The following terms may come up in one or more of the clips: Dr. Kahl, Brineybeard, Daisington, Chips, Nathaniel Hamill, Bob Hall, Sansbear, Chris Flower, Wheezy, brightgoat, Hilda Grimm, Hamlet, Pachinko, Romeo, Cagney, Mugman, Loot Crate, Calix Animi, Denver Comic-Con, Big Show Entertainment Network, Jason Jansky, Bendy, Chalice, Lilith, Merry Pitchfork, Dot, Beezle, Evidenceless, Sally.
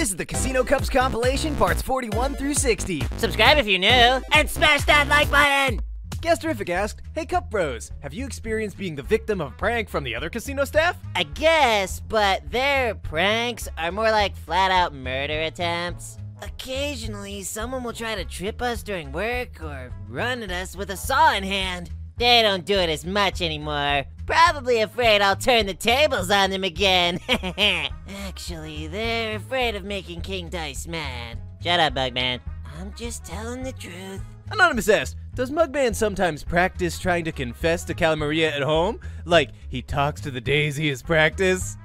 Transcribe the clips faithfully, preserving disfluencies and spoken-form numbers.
This is the Casino Cups compilation, parts forty-one through sixty. Subscribe if you're new, and smash that like button! Guesterific asked, hey Cup Bros, have you experienced being the victim of a prank from the other casino staff? I guess, but their pranks are more like flat-out murder attempts. Occasionally, someone will try to trip us during work or run at us with a saw in hand. They don't do it as much anymore. Probably afraid I'll turn the tables on them again. Actually, they're afraid of making King Dice mad. Shut up, Mugman. I'm just telling the truth. Anonymous asked, does Mugman sometimes practice trying to confess to Cala Maria at home? Like, he talks to the days he has practiced?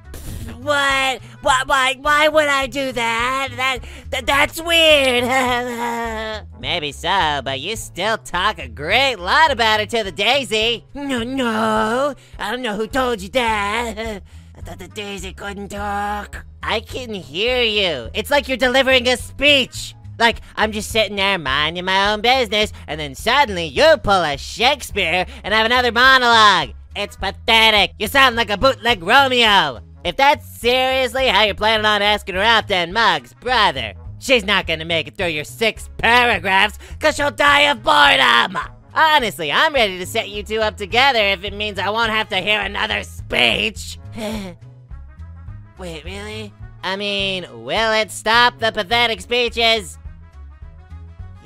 What? Why, why, why would I do that? That, that that's weird. Maybe so, but you still talk a great lot about her to the Daisy. No, no, I don't know who told you that. I thought the Daisy couldn't talk. I can hear you. It's like you're delivering a speech. Like, I'm just sitting there minding my own business, and then suddenly you pull a Shakespeare and have another monologue. It's pathetic. You sound like a bootleg Romeo. If that's seriously how you're planning on asking her out, then Mug's brother, she's not gonna make it through your six paragraphs cause she'll die of boredom! Honestly, I'm ready to set you two up together if it means I won't have to hear another speech. Wait, really? I mean, will it stop the pathetic speeches?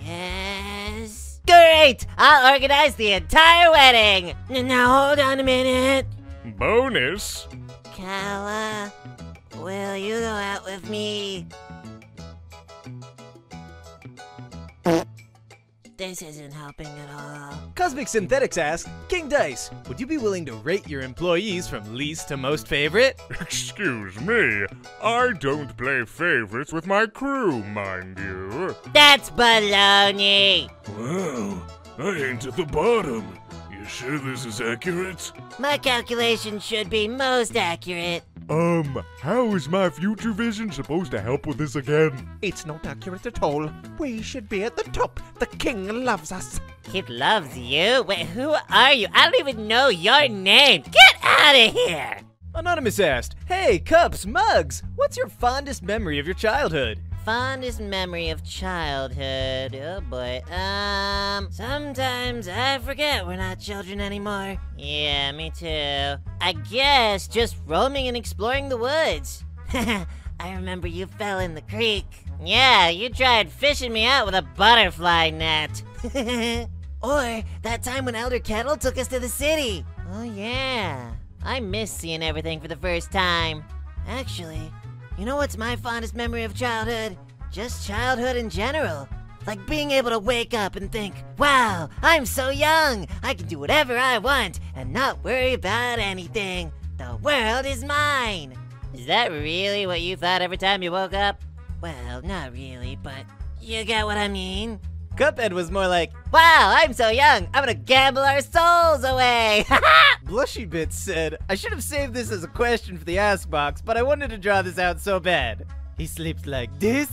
Yes. Great! I'll organize the entire wedding! Now hold on a minute. Bonus? Cala, will you go out with me? This isn't helping at all. Cosmic Synthetics asks, King Dice, would you be willing to rate your employees from least to most favorite? Excuse me, I don't play favorites with my crew, mind you. That's baloney! Wow, I ain't at the bottom. Sure this is accurate? My calculation should be most accurate. Um, how is my future vision supposed to help with this again? It's not accurate at all. We should be at the top. The king loves us. He loves you? Wait, who are you? I don't even know your name. Get out of here! Anonymous asked, hey, Cups, Mugs, what's your fondest memory of your childhood? Fondest memory of childhood, oh boy, um, sometimes I forget we're not children anymore. Yeah, me too. I guess just roaming and exploring the woods. I remember you fell in the creek. Yeah, you tried fishing me out with a butterfly net. Or that time when Elder Kettle took us to the city. Oh yeah, I miss seeing everything for the first time. Actually, you know what's my fondest memory of childhood? Just childhood in general. Like being able to wake up and think, wow, I'm so young! I can do whatever I want and not worry about anything. The world is mine! Is that really what you thought every time you woke up? Well, not really, but you get what I mean? Cuphead was more like, wow, I'm so young, I'm gonna gamble our souls away! Blushy Bits said, I should have saved this as a question for the ask box, but I wanted to draw this out so bad. He sleeps like this,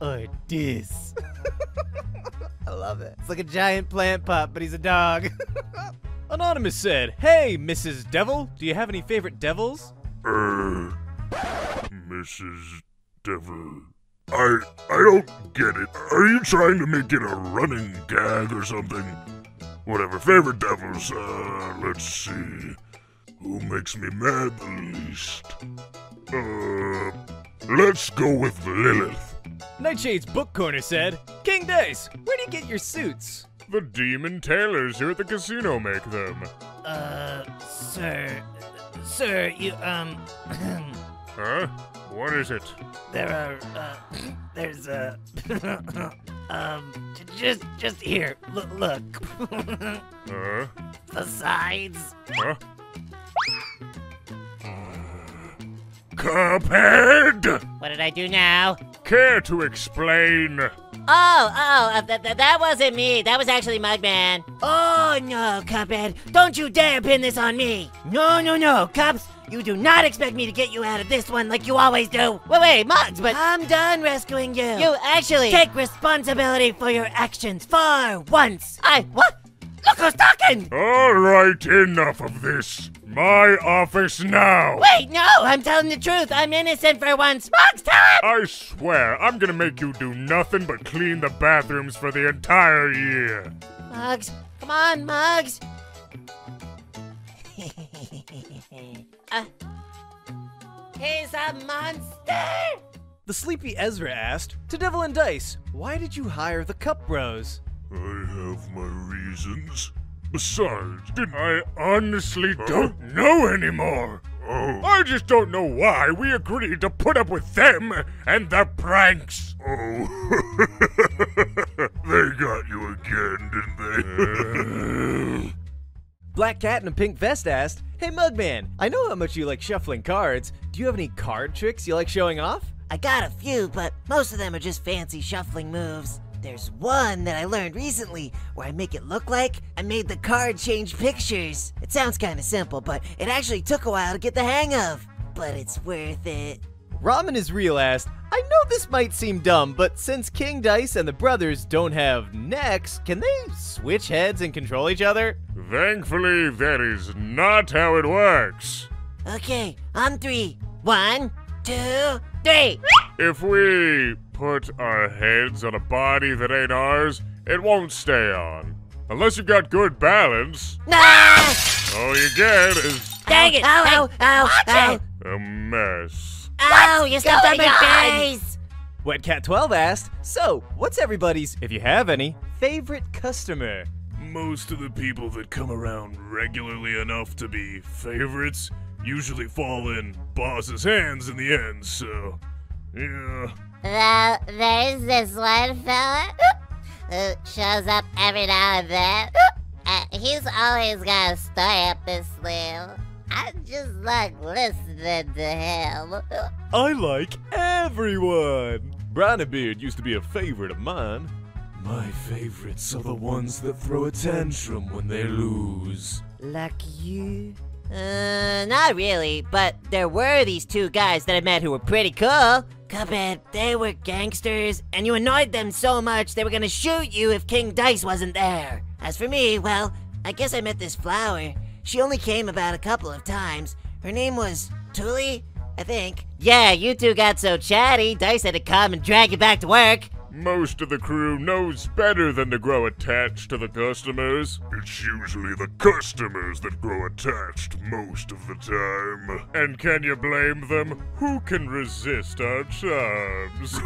or this. I love it. It's like a giant plant pup, but he's a dog. Anonymous said, hey, Missus Devil, do you have any favorite devils? Uh, Missus Devil. I... I don't get it. Are you trying to make it a running gag or something? Whatever. Favorite devils, uh, let's see. Who makes me mad the least? Uh, let's go with Lilith. Nightshade's Book Corner said, King Dice, where do you get your suits? The demon tailors here at the casino make them. Uh, sir... Sir, you, um... Huh? What is it? There are, uh, there's a, um, just, just here, L look. Huh? The sides. Huh? Cuphead! What did I do now? Care to explain? Oh, oh, uh, th th that wasn't me. That was actually Mugman. Oh, no, Cuphead. Don't you dare pin this on me. No, no, no, Cups. You do not expect me to get you out of this one like you always do. Wait, wait, Mugs, but... I'm done rescuing you. You actually... Take responsibility for your actions for once. I... What? Look who's talking! All right, enough of this. My office now! Wait, no! I'm telling the truth! I'm innocent for once! Smogs, tell him! I swear, I'm gonna make you do nothing but clean the bathrooms for the entire year! Muggs, come on, Muggs! uh, he's a monster! The sleepy Ezra asked, "To Devil and Dice, why did you hire the Cup Bros?" I have my reasons. Besides, did I honestly uh, don't know anymore. Oh. I just don't know why we agreed to put up with them and their pranks. Oh, they got you again, didn't they? Black Cat in a Pink Vest asked, "Hey Mugman, I know how much you like shuffling cards. Do you have any card tricks you like showing off?" I got a few, but most of them are just fancy shuffling moves. There's one that I learned recently where I make it look like I made the card change pictures. It sounds kind of simple, but it actually took a while to get the hang of. But it's worth it. Ramen is Real asked, "I know this might seem dumb, but since King Dice and the brothers don't have necks, can they switch heads and control each other?" Thankfully, that is not how it works. Okay, on three. One, two, three. If we put our heads on a body that ain't ours, it won't stay on. Unless you've got good balance. No! All you get is... Dang it! Ow, ow, ow, ow. A mess. Ow, you stepped on my face! Wet Cat twelve asked, "So, what's everybody's, if you have any, favorite customer?" Most of the people that come around regularly enough to be favorites usually fall in boss's hands in the end, so... yeah. Well, there's this one fella who shows up every now and then. Uh, he's always got a story up his sleeve. I just like listening to him. I like everyone. Brightbeard used to be a favorite of mine. My favorites are the ones that throw a tantrum when they lose. Like you? Uh, not really, but there were these two guys that I met who were pretty cool. Cuphead, they were gangsters, and you annoyed them so much they were gonna shoot you if King Dice wasn't there. As for me, well, I guess I met this flower. She only came about a couple of times. Her name was Tuli, I think. Yeah, you two got so chatty, Dice had to come and drag you back to work. Most of the crew knows better than to grow attached to the customers. It's usually the customers that grow attached most of the time. And can you blame them? Who can resist our charms?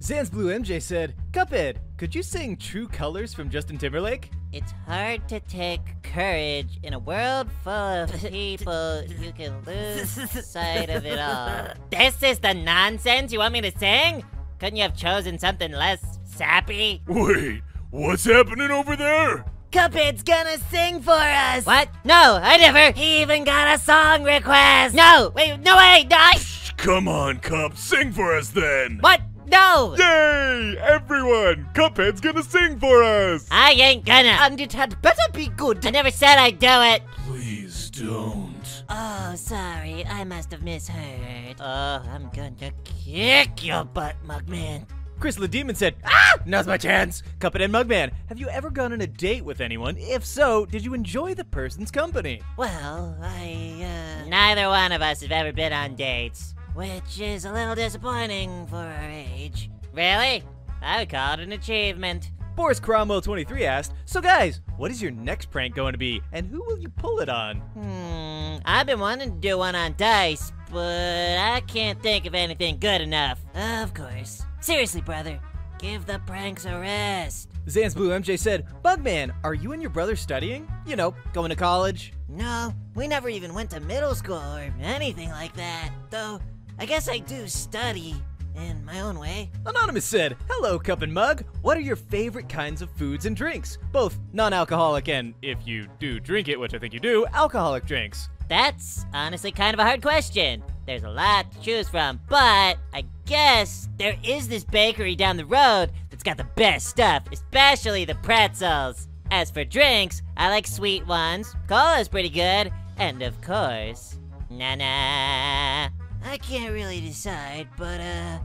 Zansblue M J said, "Cuphead, could you sing True Colors from Justin Timberlake?" It's hard to take courage in a world full of people. You can lose sight of it all. This is the nonsense you want me to sing? Couldn't you have chosen something less sappy? Wait, what's happening over there? Cuphead's gonna sing for us. What? No, I never. He even got a song request. No, wait, no way, no. I... Come on, Cup, sing for us then. What? No! Yay! Everyone! Cuphead's gonna sing for us! I ain't gonna! And it had better be good! I never said I'd do it! Please don't. Oh, sorry. I must have misheard. Oh, I'm gonna kick your butt, Mugman. Chris LeDemon said, "Ah! Now's my chance!" Cuphead and Mugman, have you ever gone on a date with anyone? If so, did you enjoy the person's company? Well, I, uh... Neither one of us have ever been on dates. Which is a little disappointing for our age. Really? I would call it an achievement. Boris Cromwell twenty-three asked, "So guys, what is your next prank going to be, and who will you pull it on?" Hmm, I've been wanting to do one on Dice, but I can't think of anything good enough. Of course. Seriously, brother, give the pranks a rest. Zansblue M J said, "Bugman, are you and your brother studying? You know, going to college?" No, we never even went to middle school or anything like that, though. I guess I do study, in my own way. Anonymous said, "Hello, Cup and Mug. What are your favorite kinds of foods and drinks? Both non-alcoholic and, if you do drink it, which I think you do, alcoholic drinks." That's honestly kind of a hard question. There's a lot to choose from, but I guess there is this bakery down the road that's got the best stuff, especially the pretzels. As for drinks, I like sweet ones, cola's pretty good, and of course, na-na. I can't really decide, but, uh,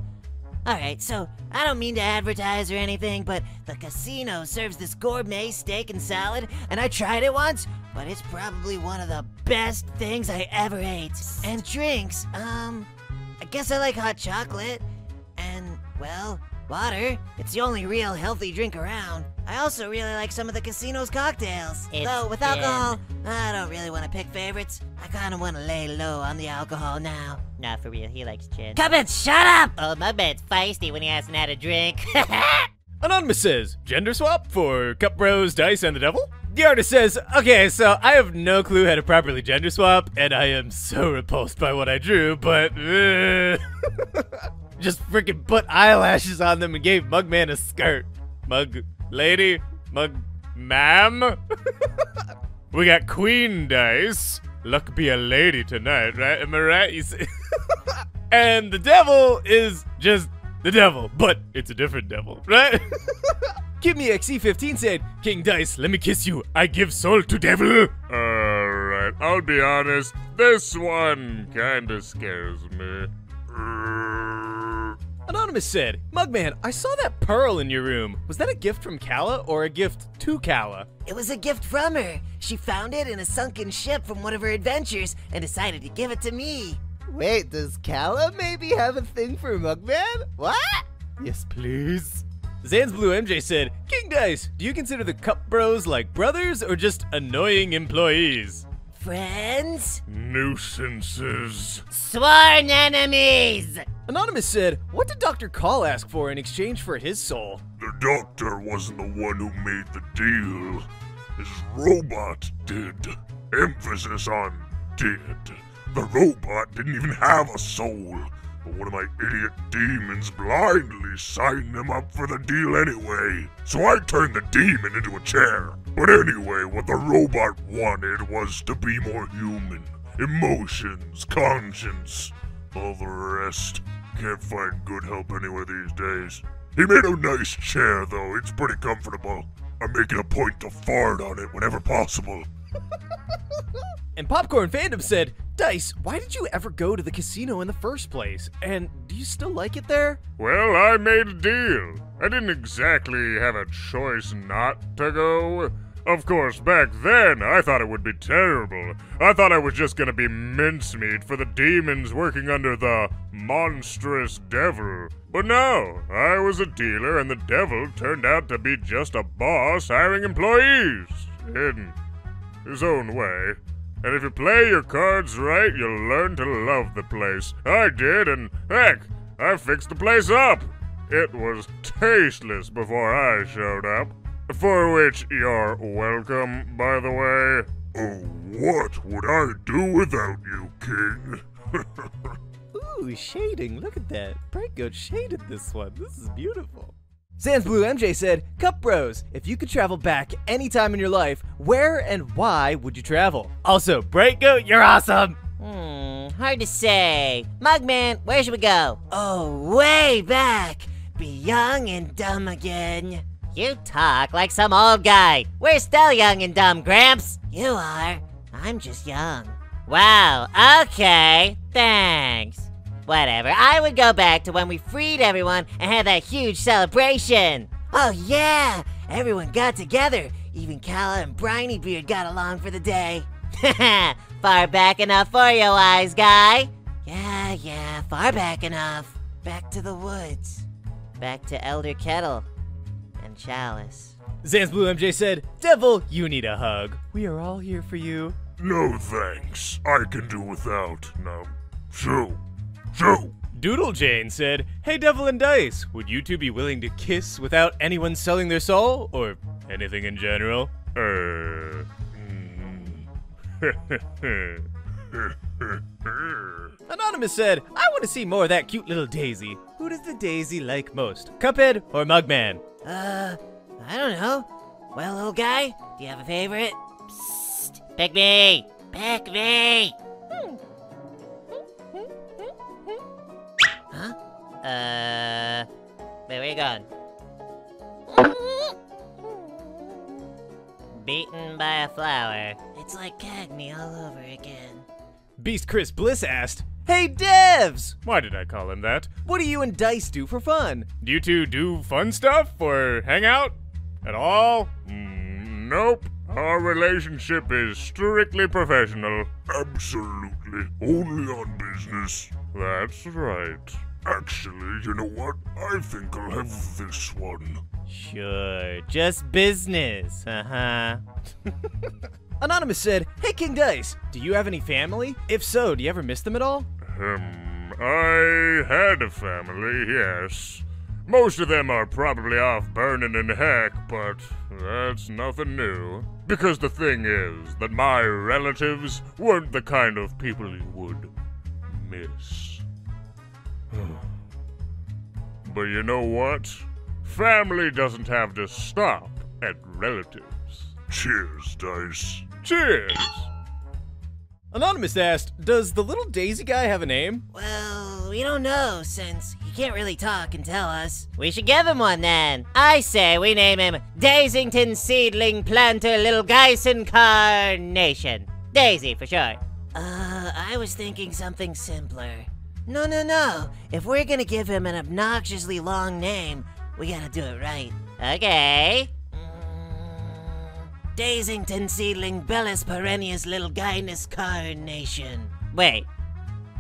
Alright, so I don't mean to advertise or anything, but the casino serves this gourmet steak and salad, and I tried it once, but it's probably one of the best things I ever ate. And drinks, um, I guess I like hot chocolate, and, well, water. It's the only real healthy drink around. I also really like some of the casino's cocktails. It's Though with alcohol, in. I don't really want to pick favorites. I kind of want to lay low on the alcohol now. Nah, for real, he likes gin. Cuphead, shut up! Oh, my bed's feisty when he asks him how to drink. Anonymous says, gender swap for Cup Bros, Dice, and the Devil? The artist says, okay, so I have no clue how to properly gender swap, and I am so repulsed by what I drew, but... Uh, just freaking put eyelashes on them and gave Mugman a skirt. Mug... Lady, mug, ma'am. We got Queen Dice. Luck be a lady tonight, right? Am I right? You see? And the devil is just the devil, but it's a different devil, right? Give me X E fifteen said, King Dice, let me kiss you. I give soul to devil. Alright, I'll be honest. This one kinda scares me. Anonymous said, Mugman, I saw that pearl in your room. Was that a gift from Cala or a gift to Cala? It was a gift from her. She found it in a sunken ship from one of her adventures and decided to give it to me. Wait, does Cala maybe have a thing for Mugman? What? Yes, please. Zan's Blue M J said, King Dice, do you consider the Cup Bros like brothers or just annoying employees? Friends? Nuisances. Sworn enemies! Anonymous said, what did Doctor Kahl ask for in exchange for his soul? The doctor wasn't the one who made the deal. His robot did. Emphasis on did. The robot didn't even have a soul. But one of my idiot demons blindly signed him up for the deal anyway. So I turned the demon into a chair. But anyway, what the robot wanted was to be more human. Emotions, conscience, all the rest. Can't find good help anywhere these days. He made a nice chair, though. It's pretty comfortable. I make it a point to fart on it whenever possible. And Popcorn Fandom said, Dice, why did you ever go to the casino in the first place? And do you still like it there? Well, I made a deal. I didn't exactly have a choice not to go. Of course, back then, I thought it would be terrible. I thought I was just gonna be mincemeat for the demons working under the monstrous devil. But no, I was a dealer and the devil turned out to be just a boss hiring employees. In his own way. And if you play your cards right, you'll learn to love the place. I did, and heck, I fixed the place up. It was tasteless before I showed up. For which you're welcome, by the way. Oh, what would I do without you, King? Ooh, shading, look at that. Brightgoat shaded this one. This is beautiful. Sans Blue M J said, Cup Bros, if you could travel back any time in your life, where and why would you travel? Also, Brightgoat, you're awesome! Hmm, hard to say. Mugman, where should we go? Oh, way back! Be young and dumb again. You talk like some old guy. We're still young and dumb, Gramps. You are. I'm just young. Wow, okay, thanks. Whatever, I would go back to when we freed everyone and had that huge celebration. Oh yeah, everyone got together. Even Cala and Brineybeard got along for the day. Haha, far back enough for you, wise guy. Yeah, yeah, far back enough. Back to the woods. Back to Elder Kettle and Chalice. Zan's Blue M J said, Devil, you need a hug. We are all here for you. No thanks, I can do without. No, sure. True. Doodle Jane said, hey Devil and Dice, would you two be willing to kiss without anyone selling their soul? Or anything in general? Uh, mm. Anonymous said, I want to see more of that cute little daisy. Who does the daisy like most? Cuphead or Mugman? Uh, I don't know. Well, little guy, do you have a favorite? Psst, pick me! Pick me! Uh, wait, where are you going? Beaten by a flower. It's like Cagney all over again. Beast Chris Bliss asked, Hey devs! Why did I call him that? What do you and Dice do for fun? Do you two do fun stuff or hang out at all? Mm, nope. Our relationship is strictly professional. Absolutely. Only on business. That's right. Actually, you know what? I think I'll have this one. Sure, just business, uh-huh. Anonymous said, hey King Dice, do you have any family? If so, do you ever miss them at all? Um, I had a family, yes. Most of them are probably off burning in heck, but that's nothing new. Because the thing is that my relatives weren't the kind of people you would miss. But you know what? Family doesn't have to stop at relatives. Cheers, Dice. Cheers! Anonymous asked, does the little Daisy guy have a name? Well, we don't know, since he can't really talk and tell us. We should give him one, then. I say we name him Daisington Seedling Planter Little Geisen Carnation. Daisy, for short. Uh, I was thinking something simpler. No, no, no. If we're gonna give him an obnoxiously long name, we gotta do it right. Okay. Daisington Seedling Bellus Perennius Little Gynus Carnation. Wait,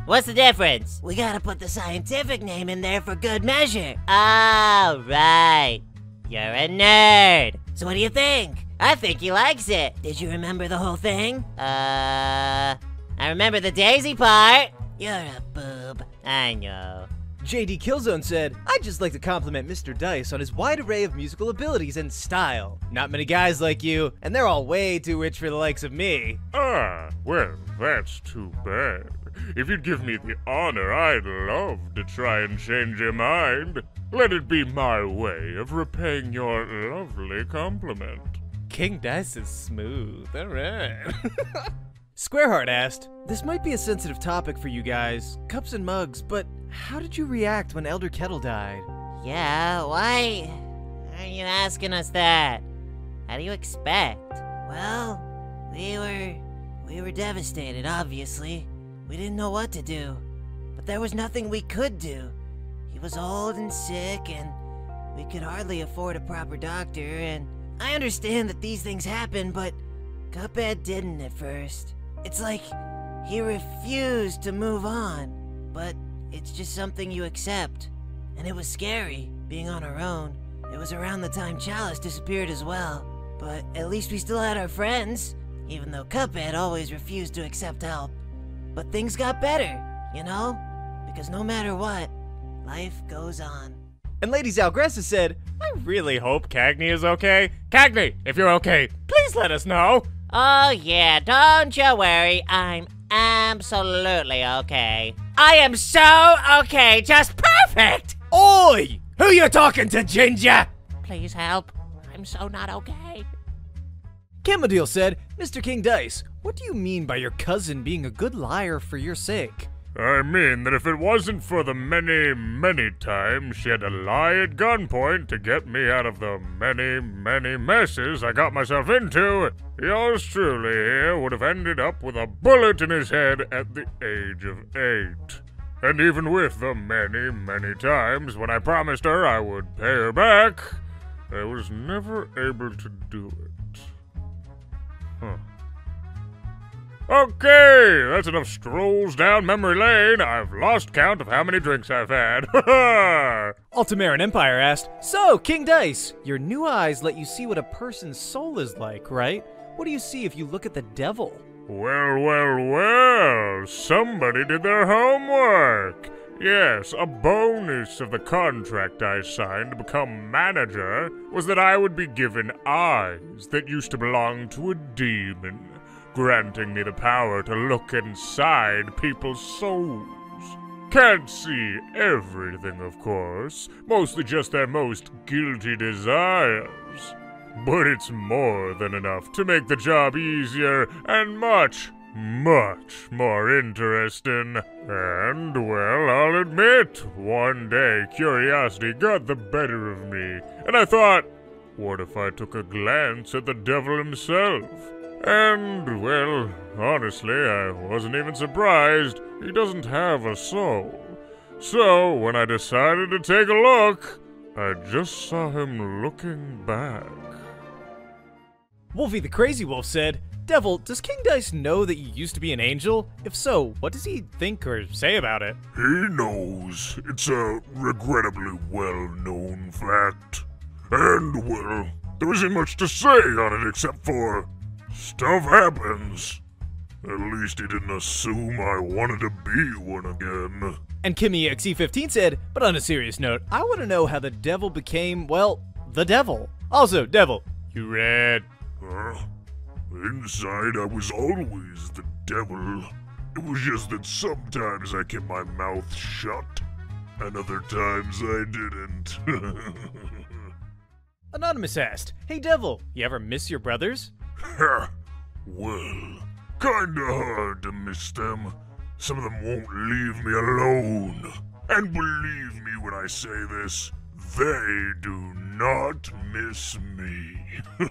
what's the difference? We gotta put the scientific name in there for good measure. Oh, right. You're a nerd. So what do you think? I think he likes it. Did you remember the whole thing? Uh, I remember the Daisy part. You're a boob. I know. J D Killzone said, I'd just like to compliment Mister Dice on his wide array of musical abilities and style. Not many guys like you, and they're all way too rich for the likes of me. Ah, well, that's too bad. If you'd give me the honor, I'd love to try and change your mind. Let it be my way of repaying your lovely compliment. King Dice is smooth, all right. Squareheart asked, this might be a sensitive topic for you guys, cups and mugs, but how did you react when Elder Kettle died? Yeah, why are you asking us that? How do you expect? Well, we were, we were devastated, obviously. We didn't know what to do, but there was nothing we could do. He was old and sick, and we could hardly afford a proper doctor, and I understand that these things happen, but Cuphead didn't at first. It's like he refused to move on, but it's just something you accept. And it was scary, being on our own. It was around the time Chalice disappeared as well, but at least we still had our friends, even though Cuphead always refused to accept help. But things got better, you know? Because no matter what, life goes on. And Lady Zalgressa said, I really hope Cagney is okay. Cagney, if you're okay, please let us know. Oh yeah, don't you worry, I'm absolutely okay. I am so okay, just perfect! Oi! Who you talking to, Ginger? Please help, I'm so not okay. Camadil said, Mister King Dice, what do you mean by your cousin being a good liar for your sake? I mean that if it wasn't for the many, many times she had to lie at gunpoint to get me out of the many, many messes I got myself into, yours truly here would have ended up with a bullet in his head at the age of eight. And even with the many, many times when I promised her I would pay her back, I was never able to do it. Huh. Okay, that's enough strolls down memory lane. I've lost count of how many drinks I've had. Ultimaran Empire asked, so, King Dice, your new eyes let you see what a person's soul is like, right? What do you see if you look at the devil? Well, well, well, somebody did their homework. Yes, a bonus of the contract I signed to become manager was that I would be given eyes that used to belong to a demon, granting me the power to look inside people's souls. Can't see everything, of course, mostly just their most guilty desires. But it's more than enough to make the job easier and much, much more interesting. And, well, I'll admit, one day curiosity got the better of me, and I thought, what if I took a glance at the devil himself? And, well, honestly, I wasn't even surprised. He doesn't have a soul. So, when I decided to take a look, I just saw him looking back. Wolfie the Crazy Wolf said, Devil, does King Dice know that you used to be an angel? If so, what does he think or say about it? He knows. It's a regrettably well-known fact. And, well, there isn't much to say on it except for stuff happens. At least he didn't assume I wanted to be one again. And Kimmy X E fifteen said, but on a serious note, I want to know how the devil became, well, the devil. Also, Devil, you read. Uh, inside, I was always the devil. It was just that sometimes I kept my mouth shut, and other times I didn't. Anonymous asked, hey Devil, you ever miss your brothers? Ha! Well, kinda hard to miss them. Some of them won't leave me alone. And believe me when I say this, they do not miss me.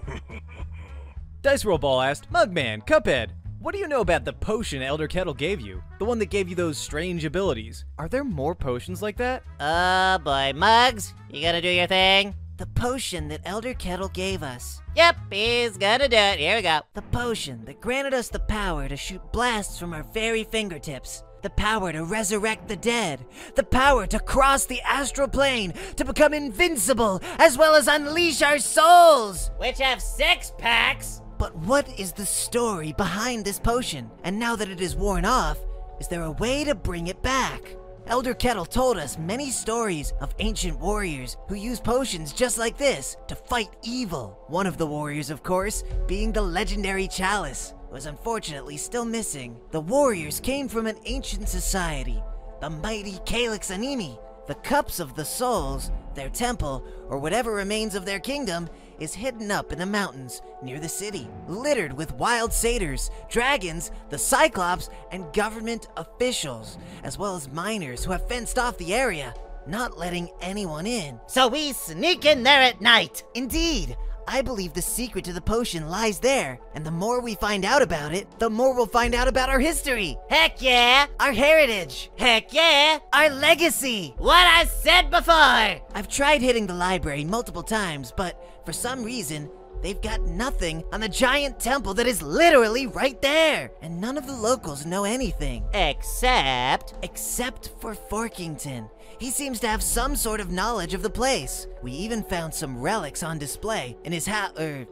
Dice Roll Ball asked, Mugman, Cuphead, what do you know about the potion Elder Kettle gave you? The one that gave you those strange abilities. Are there more potions like that? Oh boy, Mugs, you gonna do your thing? The potion that Elder Kettle gave us. Yep, he's gonna do it. Here we go. The potion that granted us the power to shoot blasts from our very fingertips. The power to resurrect the dead. The power to cross the astral plane, to become invincible, as well as unleash our souls. Which have six packs. But what is the story behind this potion? And now that it is worn off, is there a way to bring it back? Elder Kettle told us many stories of ancient warriors who used potions just like this to fight evil. One of the warriors, of course, being the legendary Chalice, was unfortunately still missing. The warriors came from an ancient society, the mighty Calix Animi. The Cups of the Souls, their temple, or whatever remains of their kingdom, is hidden up in the mountains near the city, littered with wild satyrs, dragons, the Cyclops, and government officials, as well as miners who have fenced off the area, not letting anyone in. So we sneak in there at night! Indeed! I believe the secret to the potion lies there, and the more we find out about it, the more we'll find out about our history. Heck yeah! Our heritage. Heck yeah! Our legacy. What I said before! I've tried hitting the library multiple times, but for some reason, they've got nothing on the giant temple that is literally right there. And none of the locals know anything. Except? Except for Forkington. He seems to have some sort of knowledge of the place. We even found some relics on display in his ha- er,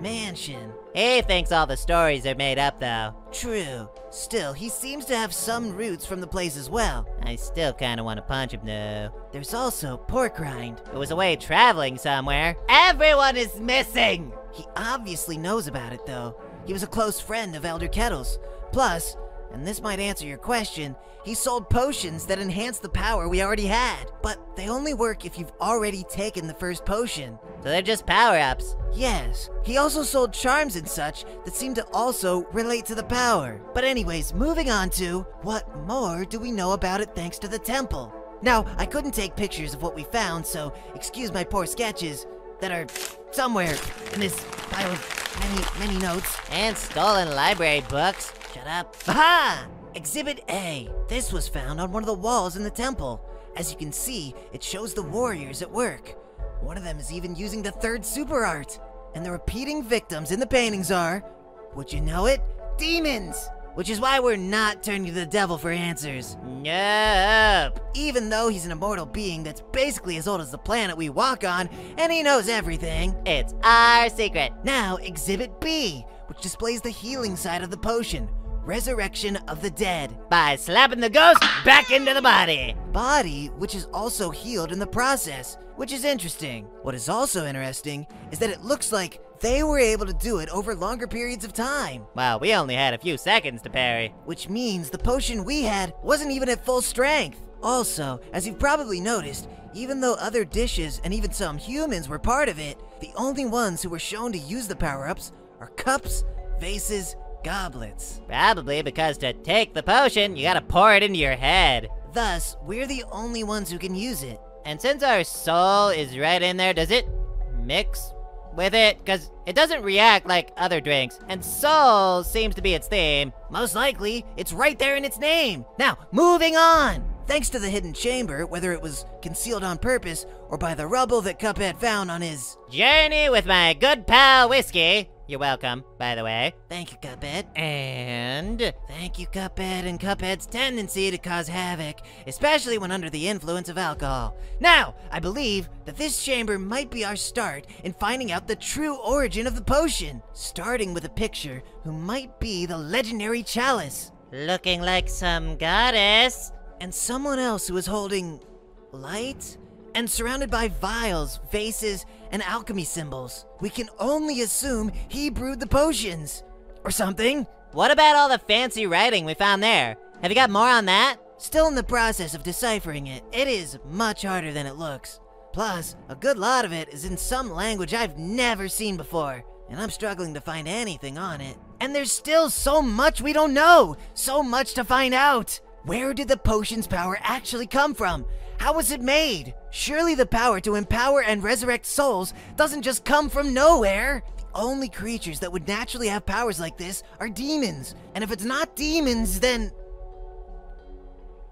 mansion. He thinks all the stories are made up, though. True. Still, he seems to have some roots from the place as well. I still kind of want to punch him, though. There's also Porkrind, who was away traveling somewhere. Everyone is missing! He obviously knows about it, though. He was a close friend of Elder Kettle's. Plus, and this might answer your question, he sold potions that enhance the power we already had. But they only work if you've already taken the first potion. So they're just power-ups. Yes. He also sold charms and such that seem to also relate to the power. But anyways, moving on to what more do we know about it thanks to the temple? Now, I couldn't take pictures of what we found, so excuse my poor sketches that are somewhere in this pile of many, many notes. And stolen library books. Shut up. Aha! Exhibit A. This was found on one of the walls in the temple. As you can see, it shows the warriors at work. One of them is even using the third super art. And the repeating victims in the paintings are, would you know it, demons! Which is why we're not turning to the devil for answers. Nope. Even though he's an immortal being that's basically as old as the planet we walk on, and he knows everything. It's our secret. Now, Exhibit B, which displays the healing side of the potion. Resurrection of the dead. By slapping the ghost back into the body. Body, which is also healed in the process, which is interesting. What is also interesting is that it looks like they were able to do it over longer periods of time. Well, we only had a few seconds to parry. Which means the potion we had wasn't even at full strength. Also, as you've probably noticed, even though other dishes and even some humans were part of it, the only ones who were shown to use the power-ups are cups, vases, goblets. Probably because to take the potion, you gotta pour it into your head. Thus, we're the only ones who can use it. And since our soul is right in there, does it mix with it, because it doesn't react like other drinks, and soul seems to be its theme. Most likely, it's right there in its name. Now, moving on. Thanks to the hidden chamber, whether it was concealed on purpose or by the rubble that Cuphead found on his journey with my good pal Whiskey. You're welcome, by the way. Thank you, Cuphead. And thank you, Cuphead and Cuphead's tendency to cause havoc, especially when under the influence of alcohol. Now, I believe that this chamber might be our start in finding out the true origin of the potion, starting with a picture who might be the legendary Chalice. Looking like some goddess. And someone else who is holding light and surrounded by vials, vases, and alchemy symbols. We can only assume he brewed the potions, or something. What about all the fancy writing we found there? Have you got more on that? Still in the process of deciphering it. It is much harder than it looks. Plus, a good lot of it is in some language I've never seen before, and I'm struggling to find anything on it. And there's still so much we don't know, so much to find out. Where did the potion's power actually come from? How was it made? Surely the power to empower and resurrect souls doesn't just come from nowhere. The only creatures that would naturally have powers like this are demons. And if it's not demons, then...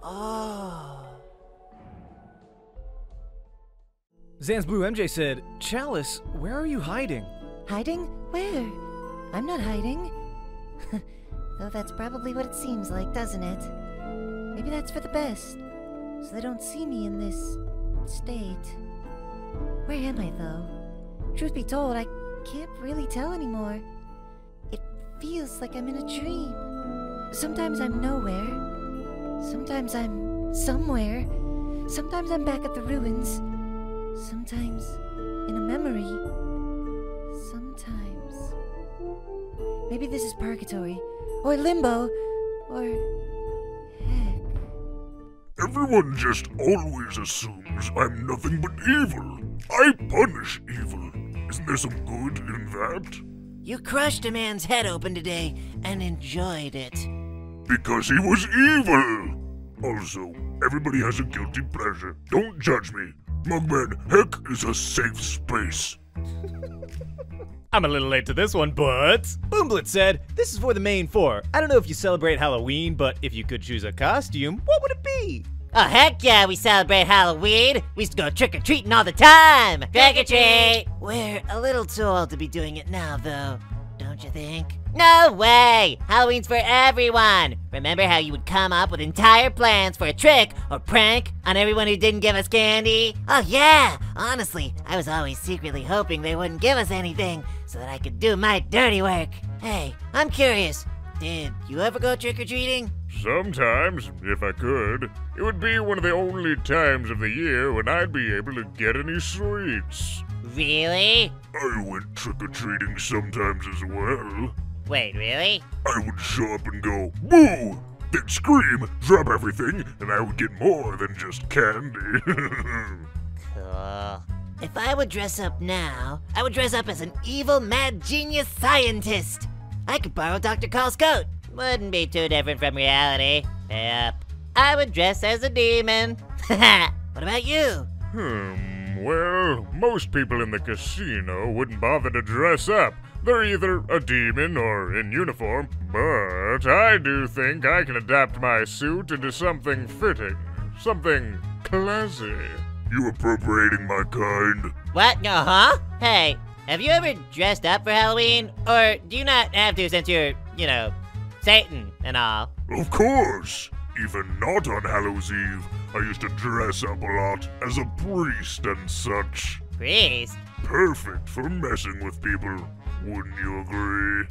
Oh... ZansBlueMJ said, Chalice, where are you hiding? Hiding? Where? I'm not hiding. Though that's probably what it seems like, doesn't it? Maybe that's for the best, so they don't see me in this state. Where am I, though? Truth be told, I can't really tell anymore. It feels like I'm in a dream. Sometimes I'm nowhere. Sometimes I'm somewhere. Sometimes I'm back at the ruins. Sometimes in a memory. Sometimes... Maybe this is purgatory, or limbo, or... Everyone just always assumes I'm nothing but evil. I punish evil. Isn't there some good in that? You crushed a man's head open today and enjoyed it. Because he was evil! Also, everybody has a guilty pleasure. Don't judge me. Mugman, heck is a safe space. I'm a little late to this one, but... Boomblitz said, this is for the main four. I don't know if you celebrate Halloween, but if you could choose a costume, what would it be? Oh, heck yeah, we celebrate Halloween. We used to go trick-or-treating all the time. Trick-or-treat! We're a little too old to be doing it now, though, don't you think? No way! Halloween's for everyone! Remember how you would come up with entire plans for a trick or prank on everyone who didn't give us candy? Oh yeah! Honestly, I was always secretly hoping they wouldn't give us anything so that I could do my dirty work. Hey, I'm curious, did you ever go trick-or-treating? Sometimes, if I could. It would be one of the only times of the year when I'd be able to get any sweets. Really? I went trick-or-treating sometimes as well. Wait, really? I would show up and go, boo! Then scream, drop everything, and I would get more than just candy. Cool. If I would dress up now, I would dress up as an evil, mad genius scientist. I could borrow Doctor Kahl's coat. Wouldn't be too different from reality. Yep. I would dress as a demon. What about you? Hmm, well, most people in the casino wouldn't bother to dress up. They're either a demon or in uniform, but I do think I can adapt my suit into something fitting, something classy. You appropriating my kind? What? No, huh? Hey, have you ever dressed up for Halloween? Or do you not have to since you're, you know, Satan and all? Of course! Even not on Hallows Eve, I used to dress up a lot as a priest and such. Priest? Perfect for messing with people. Wouldn't you agree?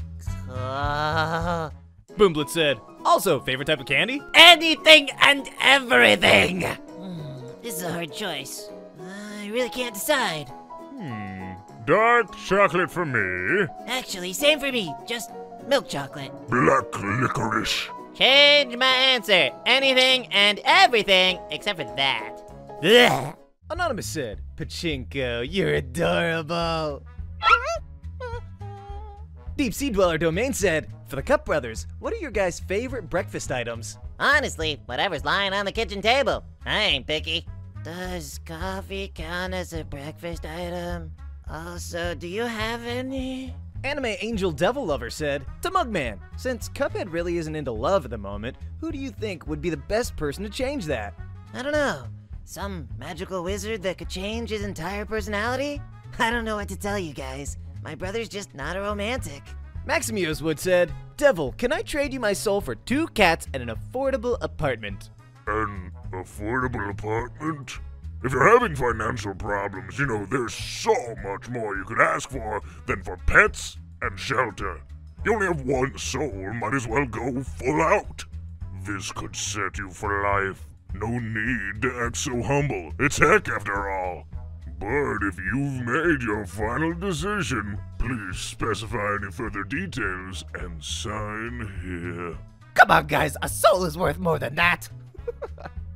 Uh... Boomblitz said, also, favorite type of candy? Anything and everything! Mm, this is a hard choice. I really can't decide. Hmm, dark chocolate for me. Actually, same for me, just milk chocolate. Black licorice. Change my answer. Anything and everything except for that. Ugh. Anonymous said, Pachinko, you're adorable. Deep Sea Dweller Domain said, for the Cup Brothers, what are your guys' favorite breakfast items? Honestly, whatever's lying on the kitchen table. I ain't picky. Does coffee count as a breakfast item? Uh, so do you have any? Anime Angel Devil Lover said, to Mugman, since Cuphead really isn't into love at the moment, who do you think would be the best person to change that? I don't know. Some magical wizard that could change his entire personality? I don't know what to tell you guys. My brother's just not a romantic. Maximius Wood said, Devil, can I trade you my soul for two cats and an affordable apartment? An affordable apartment? If you're having financial problems, you know, there's so much more you could ask for than for pets and shelter. You only have one soul, might as well go full out. This could set you for life. No need to act so humble. It's heck after all. But if you've made your final decision, please specify any further details and sign here. Come on, guys, a soul is worth more than that.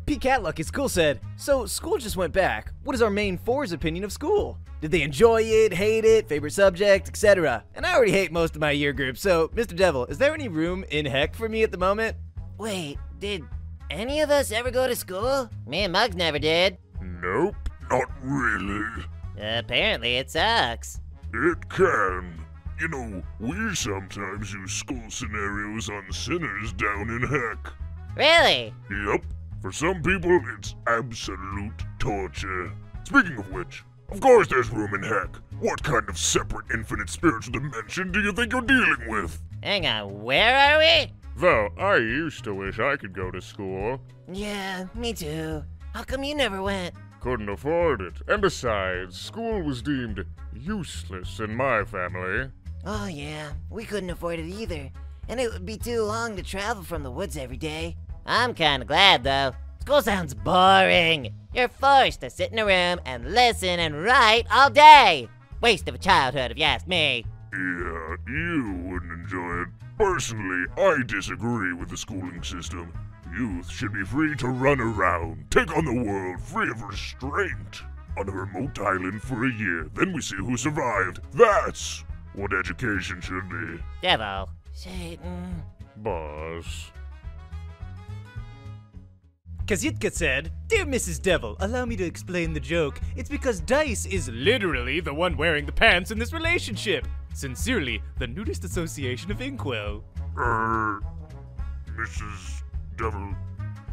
P. Catluck is cool said, so school just went back. What is our main four's opinion of school? Did they enjoy it, hate it, favorite subject, et cetera? And I already hate most of my year group, so Mister Devil, is there any room in heck for me at the moment? Wait, did any of us ever go to school? Me and Muggs never did. Nope, not really. Apparently it sucks. It can. You know, we sometimes use school scenarios on sinners down in heck. Really? Yep. For some people, it's absolute torture. Speaking of which, of course there's room in heck. What kind of separate infinite spiritual dimension do you think you're dealing with? Hang on, where are we? Though, I used to wish I could go to school. Yeah, me too. How come you never went? Couldn't afford it. And besides, school was deemed useless in my family. Oh yeah, we couldn't afford it either. And it would be too long to travel from the woods every day. I'm kinda glad though. School sounds boring. You're forced to sit in a room and listen and write all day. Waste of a childhood if you ask me. Yeah, you wouldn't enjoy it. Personally, I disagree with the schooling system. Youth should be free to run around, take on the world free of restraint. On a remote island for a year, then we see who survived. That's what education should be. Devil. Satan. Boss. Kazitka said, Dear Missus Devil, allow me to explain the joke. It's because Dice is literally the one wearing the pants in this relationship. Sincerely, the Nudist Association of Inkwell. Er, Missus Devil,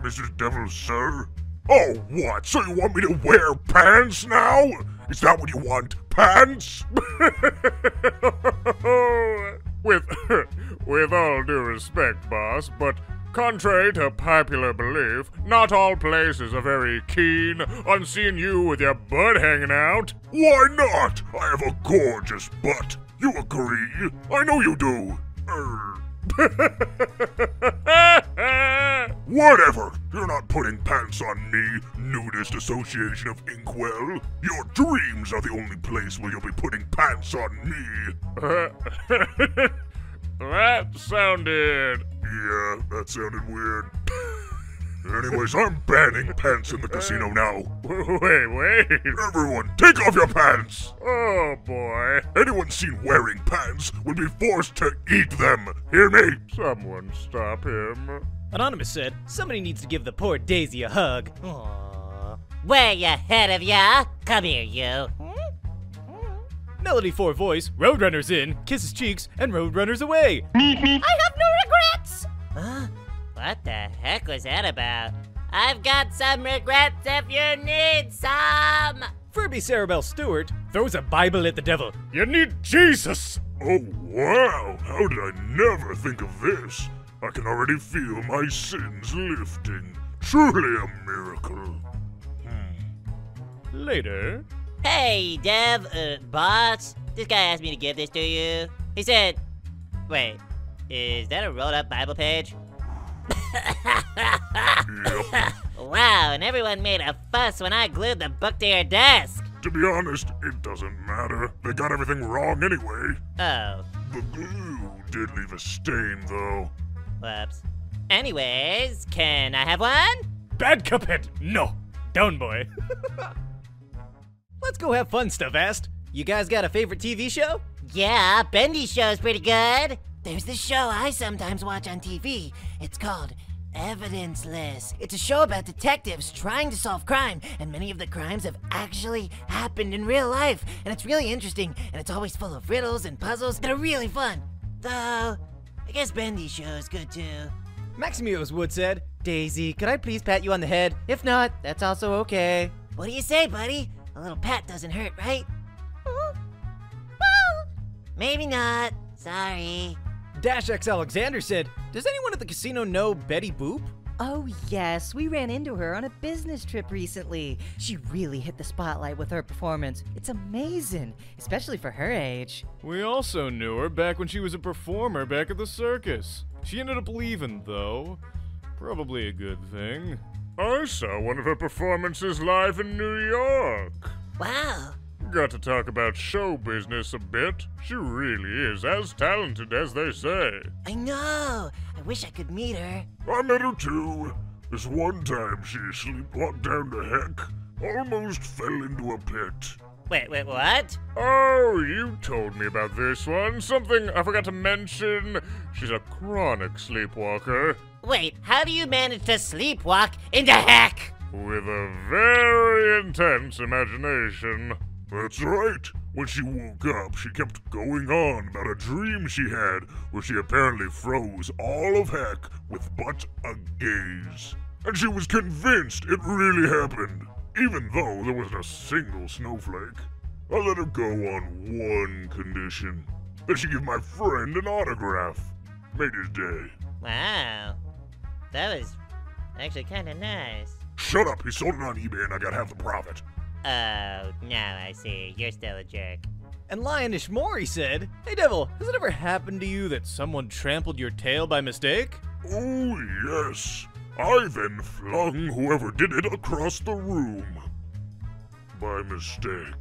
Missus Devil, sir? Oh, what, so you want me to wear pants now? Is that what you want, pants? with, with all due respect, boss, but contrary to popular belief, not all places are very keen on seeing you with your butt hanging out. Why not? I have a gorgeous butt. You agree? I know you do. Whatever. You're not putting pants on me, Nudist Association of Inkwell. Your dreams are the only place where you'll be putting pants on me. That sounded... Yeah, that sounded weird. Anyways, I'm banning pants in the casino now. Wait, wait. Everyone, take off your pants! Oh, boy. Anyone seen wearing pants will be forced to eat them. Hear me? Someone stop him. Anonymous said, somebody needs to give the poor Daisy a hug. Aww. Way ahead of ya. Come here, you. Melody for voice, Roadrunners in, kisses cheeks, and Roadrunners away. I have no regrets! Huh? What the heck was that about? I've got some regrets if you need some! Furby Cerebell Stewart throws a Bible at the devil. You need Jesus! Oh wow, how did I never think of this? I can already feel my sins lifting. Truly a miracle. Hmm. Later. Hey, Dev, uh, boss, this guy asked me to give this to you. He said, wait, is that a rolled up Bible page? Yep. Wow, and everyone made a fuss when I glued the book to your desk. To be honest, it doesn't matter. They got everything wrong anyway. Oh. The glue did leave a stain, though. Whoops. Anyways, can I have one? Bad Cuphead, no. Down, boy. Let's go have fun, Stuff Asked. You guys got a favorite T V show? Yeah, Bendy's show's pretty good. There's this show I sometimes watch on T V. It's called Evidenceless. It's a show about detectives trying to solve crime, and many of the crimes have actually happened in real life, and it's really interesting, and it's always full of riddles and puzzles that are really fun. Though, I guess Bendy's show is good too. Maximio's Wood said, Daisy, could I please pat you on the head? If not, that's also okay. What do you say, buddy? A little pat doesn't hurt, right? Maybe not. Sorry. DashX Alexander said, does anyone at the casino know Betty Boop? Oh yes, we ran into her on a business trip recently. She really hit the spotlight with her performance. It's amazing, especially for her age. We also knew her back when she was a performer back at the circus. She ended up leaving though. Probably a good thing. I saw one of her performances live in New York. Wow. Got to talk about show business a bit. She really is as talented as they say. I know. I wish I could meet her. I met her too. This one time she sleepwalked down to heck. Almost fell into a pit. Wait, wait, what? Oh, you told me about this one. Something I forgot to mention. She's a chronic sleepwalker. Wait, how do you manage to sleepwalk into heck? With a very intense imagination. That's right. When she woke up, she kept going on about a dream she had where she apparently froze all of heck with but a gaze. And she was convinced it really happened, even though there wasn't a single snowflake. I let her go on one condition, that she give my friend an autograph. Made his day. Wow. That was actually kind of nice. Shut up. He sold it on eBay and I got half the profit. Oh, now I see. You're still a jerk. And Lionish Mori said, hey Devil, has it ever happened to you that someone trampled your tail by mistake? Oh, yes. I then flung whoever did it across the room. By mistake.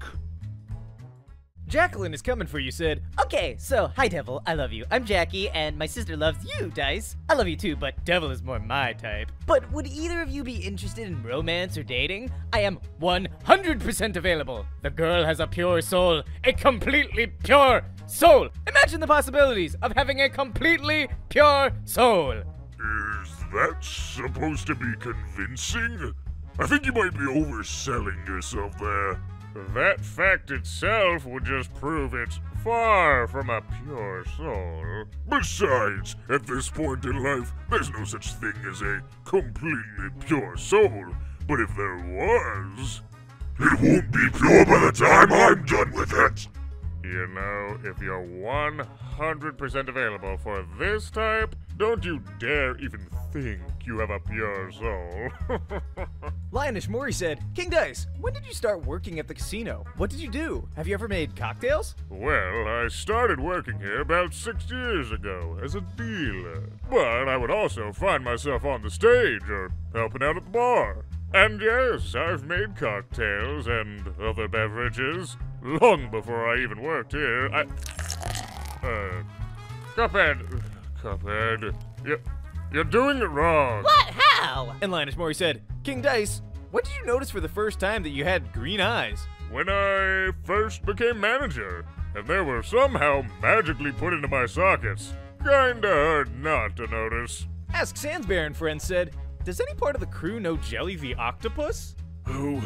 Jacqueline is coming for you said, okay, so, hi Devil, I love you. I'm Jackie, and my sister loves you, Dice. I love you too, but Devil is more my type. But would either of you be interested in romance or dating? I am one hundred percent available. The girl has a pure soul, a completely pure soul. Imagine the possibilities of having a completely pure soul. Is that supposed to be convincing? I think you might be overselling yourself there. That fact itself would just prove it's far from a pure soul. Besides, at this point in life, there's no such thing as a completely pure soul. But if there was, it won't be pure by the time I'm done with it. You know, if you're one hundred percent available for this type, don't you dare even think you have a pure soul. Lionish Mori said, King Dice, when did you start working at the casino? What did you do? Have you ever made cocktails? Well, I started working here about six years ago as a dealer. But I would also find myself on the stage or helping out at the bar. And yes, I've made cocktails and other beverages. Long before I even worked here, I... Uh... Cuphead... Cuphead, you're, you're doing it wrong. What? How? And Lionish Mori said, King Dice, what did you notice for the first time that you had green eyes? When I first became manager, and they were somehow magically put into my sockets. Kinda hard not to notice. Ask Sansbear and Friends said, does any part of the crew know Jelly the Octopus? Who?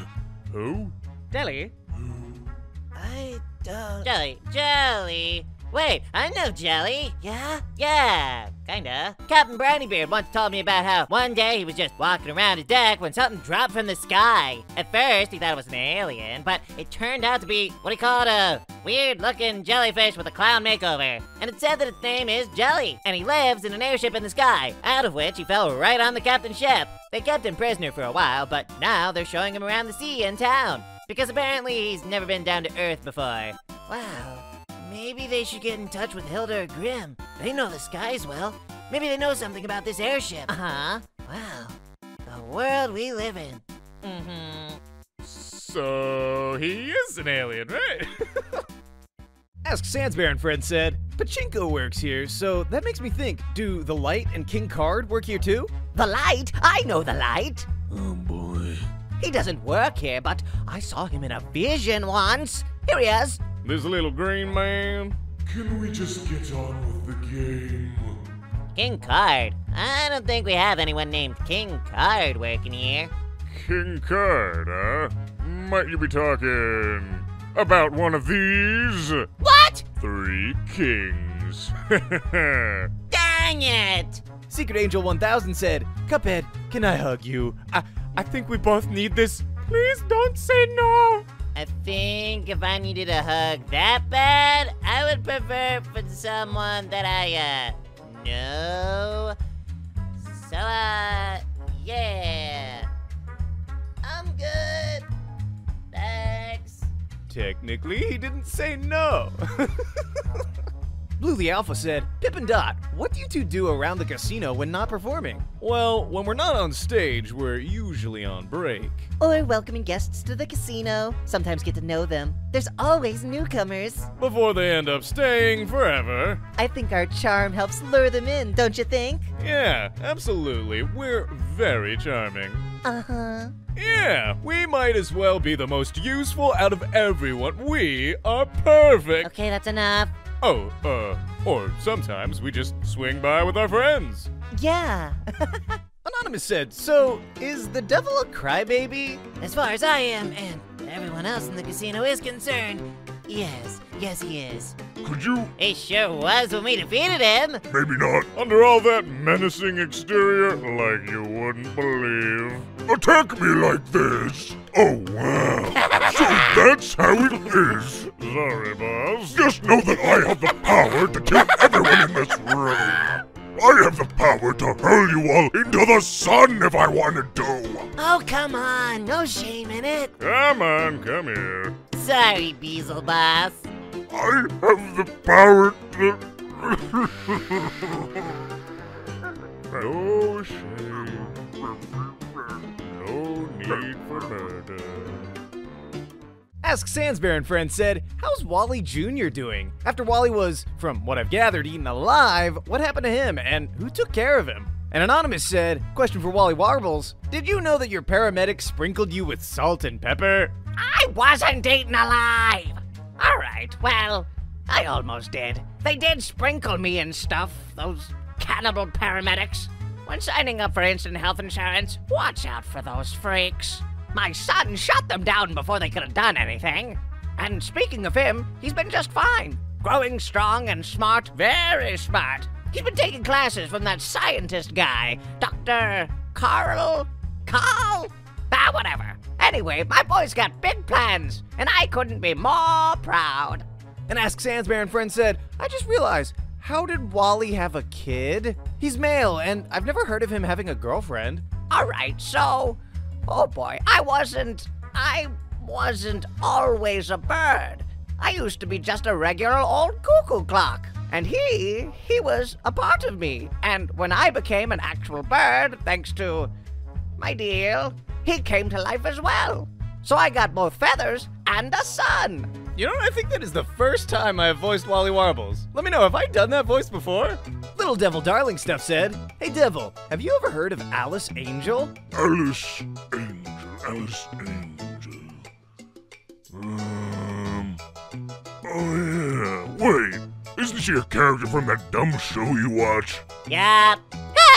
Who? Jelly. I don't... Jelly. Jelly. Wait, I know Jelly. Yeah? Yeah, kinda. Captain Brandybeard once told me about how one day he was just walking around his deck when something dropped from the sky. At first, he thought it was an alien, but it turned out to be what he called a weird-looking jellyfish with a clown makeover. And it said that its name is Jelly, and he lives in an airship in the sky, out of which he fell right on the captain's ship. They kept him prisoner for a while, but now they're showing him around the sea in town, because apparently he's never been down to Earth before. Wow. Maybe they should get in touch with Hilda Grimm. They know the skies well. Maybe they know something about this airship. Uh-huh. Wow. The world we live in. Mm-hmm. So he is an alien, right? Ask Sansbear and Friends said, Pachinko works here, so that makes me think, do The Light and King Card work here too? The Light? I know The Light. Oh boy. He doesn't work here, but I saw him in a vision once. Here he is. This little green man. Can we just get on with the game? King Card? I don't think we have anyone named King Card working here. King Card, huh? Might you be talking about one of these? What? Three kings. Dang it! Secret Angel one thousand said, Cuphead, can I hug you? I, I think we both need this. Please don't say no. I think if I needed a hug that bad, I would prefer for someone that I, uh, know. So, uh, yeah. I'm good. Thanks. Technically, he didn't say no. Blue the Alpha said, Pip and Dot, what do you two do around the casino when not performing? Well, when we're not on stage, we're usually on break. Or welcoming guests to the casino. Sometimes get to know them. There's always newcomers. Before they end up staying forever. I think our charm helps lure them in, don't you think? Yeah, absolutely. We're very charming. Uh-huh. Yeah, we might as well be the most useful out of everyone. We are perfect. Okay, that's enough. Oh, uh, or sometimes we just swing by with our friends. Yeah. Anonymous said, so, is the devil a crybaby? As far as I am, and everyone else in the casino is concerned, yes, yes he is. Could you? He sure was when we defeated him. Maybe not. Under all that menacing exterior, like you wouldn't believe. Attack me like this. Oh, wow. So that's how it is. Sorry, boss. Just know that I have the power to kill everyone in this room. I have the power to hurl you all into the sun if I wanted to. Oh, come on. No shame in it. Come on, come here. Sorry, Beezle Boss. I have the power to... No shame. No need for murder. Ask Sansbear and Friends said, how's Wally Junior doing? After Wally was, from what I've gathered, eaten alive, what happened to him and who took care of him? And Anonymous said, question for Wally Warbles, did you know that your paramedic sprinkled you with salt and pepper? I wasn't eaten alive! All right, well, I almost did. They did sprinkle me and stuff, those cannibal paramedics. When signing up for instant health insurance, watch out for those freaks. My son shot them down before they could have done anything. And speaking of him, he's been just fine. Growing strong and smart, very smart. He's been taking classes from that scientist guy, Doctor Kahl? Kahl? Ah, whatever. Anyway, my boy's got big plans, and I couldn't be more proud. And Ask Sansbear and Friends said, I just realized, how did Wally have a kid? He's male, and I've never heard of him having a girlfriend. All right, so... Oh boy, I wasn't, I wasn't always a bird. I used to be just a regular old cuckoo clock. And he, he was a part of me. And when I became an actual bird, thanks to my deal, he came to life as well. So I got both feathers and a son. You know what, I think that is the first time I have voiced Wally Warbles. Let me know, have I done that voice before? Little Devil Darling Stuff said, hey Devil, have you ever heard of Alice Angel? Alice Angel, Alice Angel. Um, oh yeah, wait, isn't she a character from that dumb show you watch? Yeah.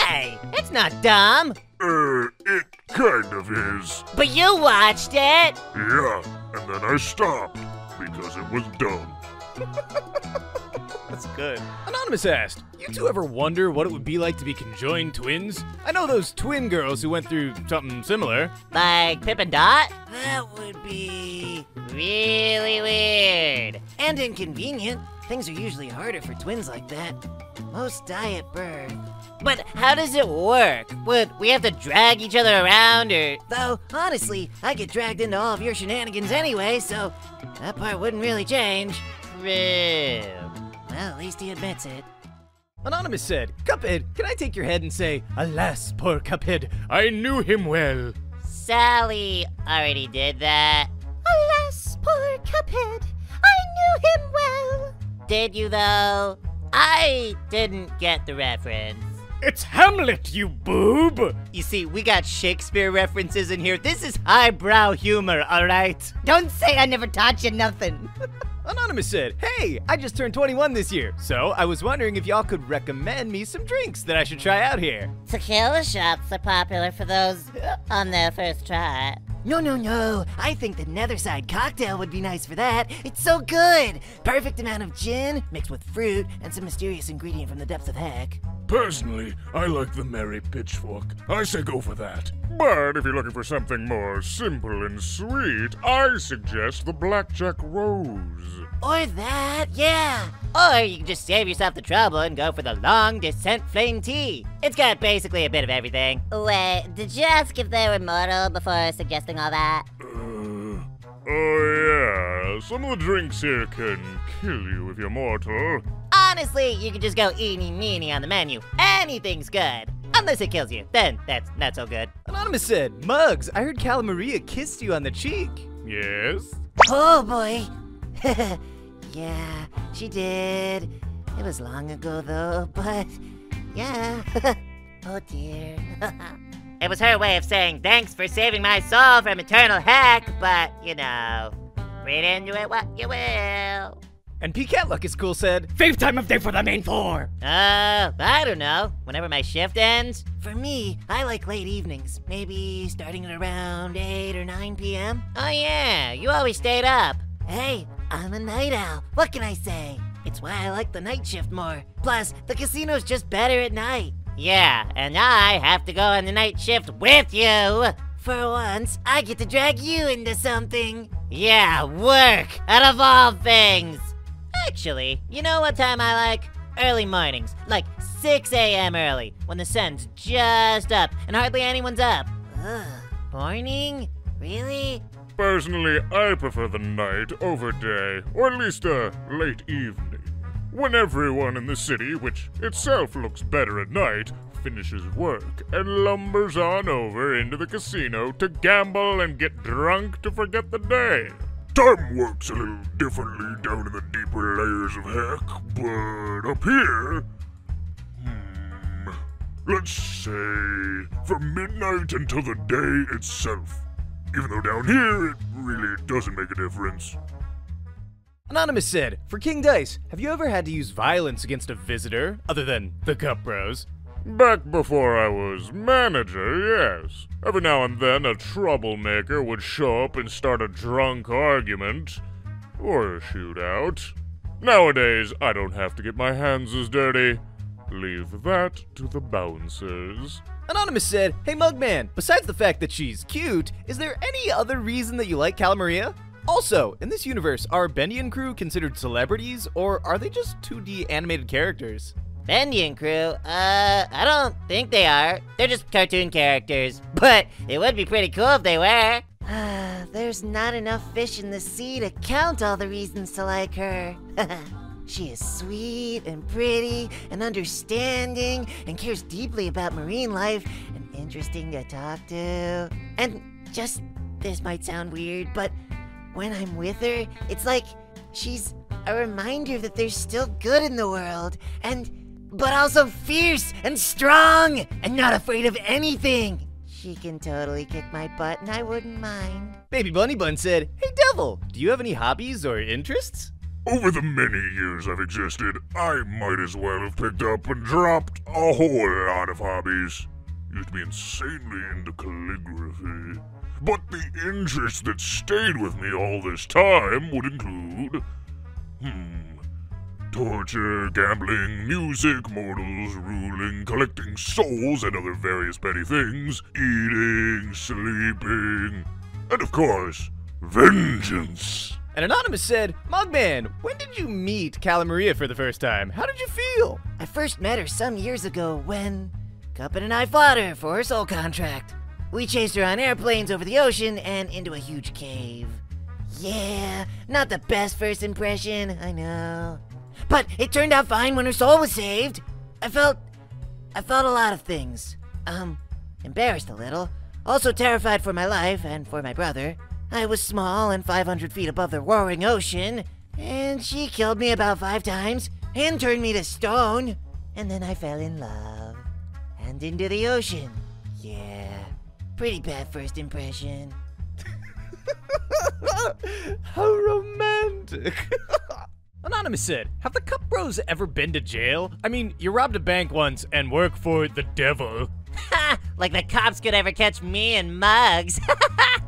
Hey, it's not dumb. Uh, it kind of is. But you watched it. Yeah, and then I stopped. Because it was dumb. That's good. Anonymous asked, you two ever wonder what it would be like to be conjoined twins? I know those twin girls who went through something similar. Like Pip and Dot? That would be really weird. And inconvenient. Things are usually harder for twins like that. Most die at birth. But how does it work? Would we have to drag each other around or... Though, honestly, I get dragged into all of your shenanigans anyway, so that part wouldn't really change. Rib. Well, at least he admits it. Anonymous said, Cuphead, can I take your head and say, alas, poor Cuphead, I knew him well. Sally already did that. Alas, poor Cuphead, I knew him well. Did you though? I didn't get the reference. It's Hamlet, you boob! You see, we got Shakespeare references in here. This is highbrow humor, all right? Don't say I never taught you nothing. Anonymous said, hey, I just turned twenty-one this year, so I was wondering if y'all could recommend me some drinks that I should try out here. Tequila shots are popular for those on their first try. No, no, no. I think the Netherside cocktail would be nice for that. It's so good. Perfect amount of gin mixed with fruit and some mysterious ingredient from the depths of heck. Personally, I like the Merry Pitchfork. I say go for that. But if you're looking for something more simple and sweet, I suggest the Blackjack Rose. Or that, yeah. Or you can just save yourself the trouble and go for the Long Descent Flame Tea. It's got basically a bit of everything. Wait, did you ask if they were mortal before suggesting all that? Uh, oh yeah, some of the drinks here can kill you if you're mortal. Honestly, you can just go eeny meeny on the menu. Anything's good. Unless it kills you, then that's not so good. Anonymous said, Muggs, I heard Cala Maria kissed you on the cheek. Yes? Oh boy. Yeah, she did. It was long ago though, but yeah. Oh dear. It was her way of saying thanks for saving my soul from eternal heck, but you know, read into it what you will. And P-Cat Luck is Cool said, fifth time of day for the main four! Uh, I don't know. Whenever my shift ends. For me, I like late evenings. Maybe starting at around eight or nine p m Oh yeah, you always stayed up. Hey, I'm a night owl. What can I say? It's why I like the night shift more. Plus, the casino's just better at night. Yeah, and I have to go on the night shift with you! For once, I get to drag you into something. Yeah, work! Out of all things! Actually, you know what time I like? Early mornings, like six a m early, when the sun's just up and hardly anyone's up. Ugh, morning? Really? Personally, I prefer the night over day, or at least a late evening, when everyone in the city, which itself looks better at night, finishes work and lumbers on over into the casino to gamble and get drunk to forget the day. Time works a little differently down in the deeper layers of heck, but up here, hmm, let's say from midnight until the day itself. Even though down here, it really doesn't make a difference. Anonymous said, for King Dice, have you ever had to use violence against a visitor, other than the Cup Bros? Back before I was manager, yes. Every now and then a troublemaker would show up and start a drunk argument, or a shootout. Nowadays, I don't have to get my hands as dirty. Leave that to the bouncers. Anonymous said, hey Mugman, besides the fact that she's cute, is there any other reason that you like Cala Maria? Also, in this universe, are Bendy and crew considered celebrities, or are they just two D animated characters? Bendy and crew? Uh, I don't think they are. They're just cartoon characters. But it would be pretty cool if they were. There's not enough fish in the sea to count all the reasons to like her. She is sweet and pretty and understanding and cares deeply about marine life and interesting to talk to. And just, this might sound weird, but when I'm with her, it's like she's a reminder that there's still good in the world, and but also fierce and strong and not afraid of anything. She can totally kick my butt and I wouldn't mind. Baby Bunny Bun said, hey Devil, do you have any hobbies or interests? Over the many years I've existed, I might as well have picked up and dropped a whole lot of hobbies. Used to be insanely into calligraphy. But the interests that stayed with me all this time would include... Hmm... torture, gambling, music, mortals, ruling, collecting souls and other various petty things, eating, sleeping, and of course, vengeance. And Anonymous said, Mugman, when did you meet Cala Maria for the first time? How did you feel? I first met her some years ago when Cuphead and I fought her for her soul contract. We chased her on airplanes over the ocean and into a huge cave. Yeah, not the best first impression, I know. But it turned out fine when her soul was saved. I felt, I felt a lot of things. Um, embarrassed a little. Also terrified for my life and for my brother. I was small and five hundred feet above the roaring ocean, and she killed me about five times and turned me to stone. And then I fell in love and into the ocean. Yeah, pretty bad first impression. How romantic. Anonymous said, have the Cup Bros ever been to jail? I mean, you robbed a bank once and work for the devil. Ha! Like the cops could ever catch me and Muggs.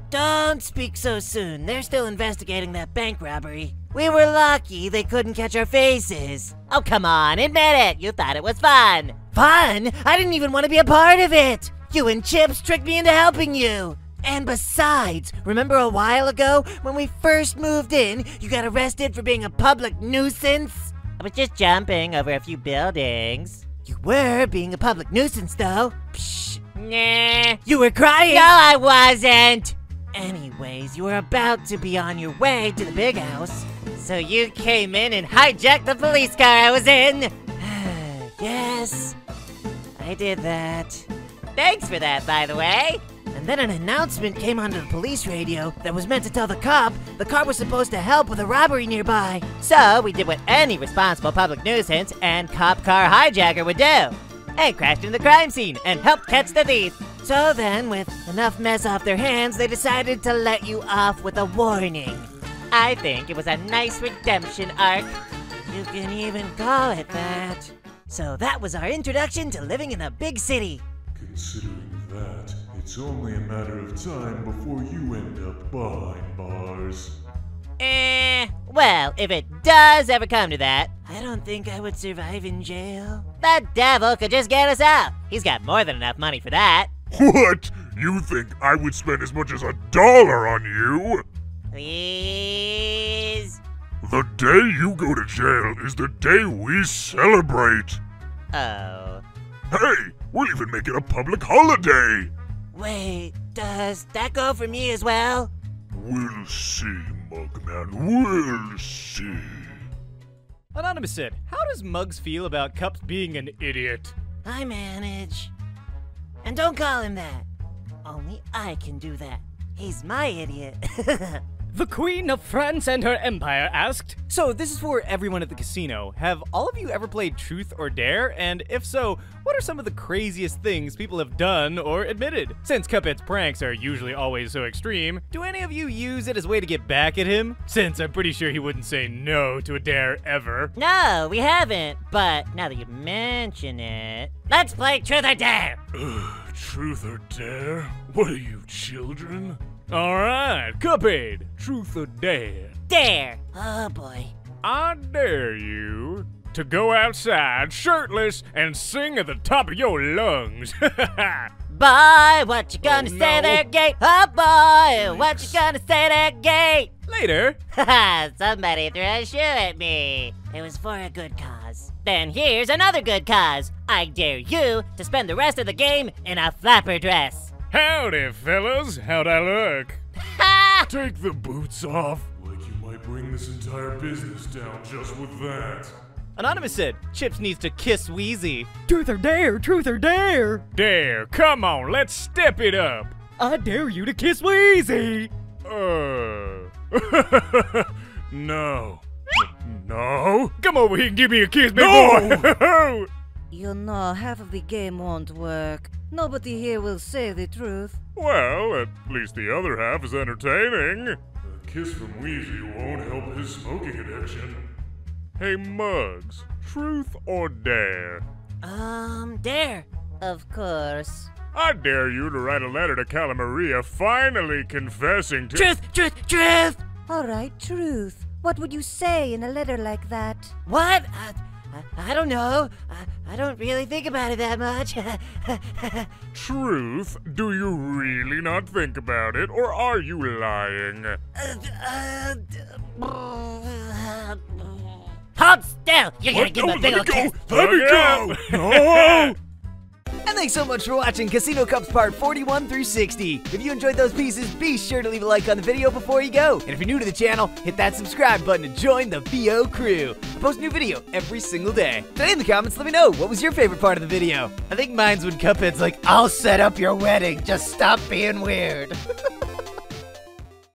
Don't speak so soon. They're still investigating that bank robbery. We were lucky they couldn't catch our faces. Oh, come on, admit it. You thought it was fun. Fun? I didn't even want to be a part of it. You and Chips tricked me into helping you. And besides, remember a while ago when we first moved in, you got arrested for being a public nuisance? I was just jumping over a few buildings. You were being a public nuisance, though. Psh, nah. You were crying. No, I wasn't. Anyways, you were about to be on your way to the big house, so you came in and hijacked the police car I was in. Yes, I did that. Thanks for that, by the way. And then an announcement came onto the police radio that was meant to tell the cop the car was supposed to help with a robbery nearby. So we did what any responsible public nuisance and cop car hijacker would do, and crashed into the crime scene and helped catch the thief. So then, with enough mess off their hands, they decided to let you off with a warning. I think it was a nice redemption arc. You can even call it that. So that was our introduction to living in a big city. Considering that, it's only a matter of time before you end up behind bars. Eh, well, if it does ever come to that, I don't think I would survive in jail. The devil could just get us out. He's got more than enough money for that. What? You think I would spend as much as a dollar on you? Please? The day you go to jail is the day we celebrate. Oh. Hey, we'll even make it a public holiday. Wait, does that go for me as well? We'll see, Mugman, we'll see. Anonymous said, how does Muggs feel about Cups being an idiot? I manage. And don't call him that. Only I can do that. He's my idiot. The Queen of France and her empire asked, so this is for everyone at the casino. Have all of you ever played Truth or Dare? And if so, what are some of the craziest things people have done or admitted? Since Cuphead's pranks are usually always so extreme, do any of you use it as a way to get back at him? Since I'm pretty sure he wouldn't say no to a dare ever. No, we haven't, but now that you mention it, let's play Truth or Dare! Ugh, Truth or Dare? What are you, children? Alright, Cuphead, Truth or Dare? Dare! Oh boy. I dare you to go outside shirtless and sing at the top of your lungs. Boy, what you gonna oh, no. say there, gay? Oh boy, what you gonna say there, gay? Later. Haha, somebody threw a shoe at me. It was for a good cause. Then here's another good cause. I dare you to spend the rest of the game in a flapper dress. Howdy, fellas. How'd I look? Take the boots off. Like you might bring this entire business down just with that. Anonymous said, Chips needs to kiss Wheezy. Truth or Dare, Truth or Dare. Dare, come on, let's step it up. I dare you to kiss Wheezy. Uh, no. No? Come over here and give me a kiss, big no! boy. You know, half of the game won't work. Nobody here will say the truth. Well, at least the other half is entertaining. A kiss from Wheezy won't help his smoking addiction. Hey, Muggs, Truth or Dare? Um, Dare. Of course. I dare you to write a letter to Cala Maria finally confessing to- Truth, truth, truth! All right, Truth. What would you say in a letter like that? What? Uh, I, I don't know. I, I don't really think about it that much. Truth, do you really not think about it, or are you lying? Uh, uh, Hold still! You're what? Gonna give no, me a big old kiss! Let me go! No! And thanks so much for watching Casino Cups Part forty-one through sixty. If you enjoyed those pieces, be sure to leave a like on the video before you go. And if you're new to the channel, hit that subscribe button and join the V O crew. I post a new video every single day. Today in the comments, let me know, what was your favorite part of the video? I think mine's when Cuphead's like, I'll set up your wedding, just stop being weird.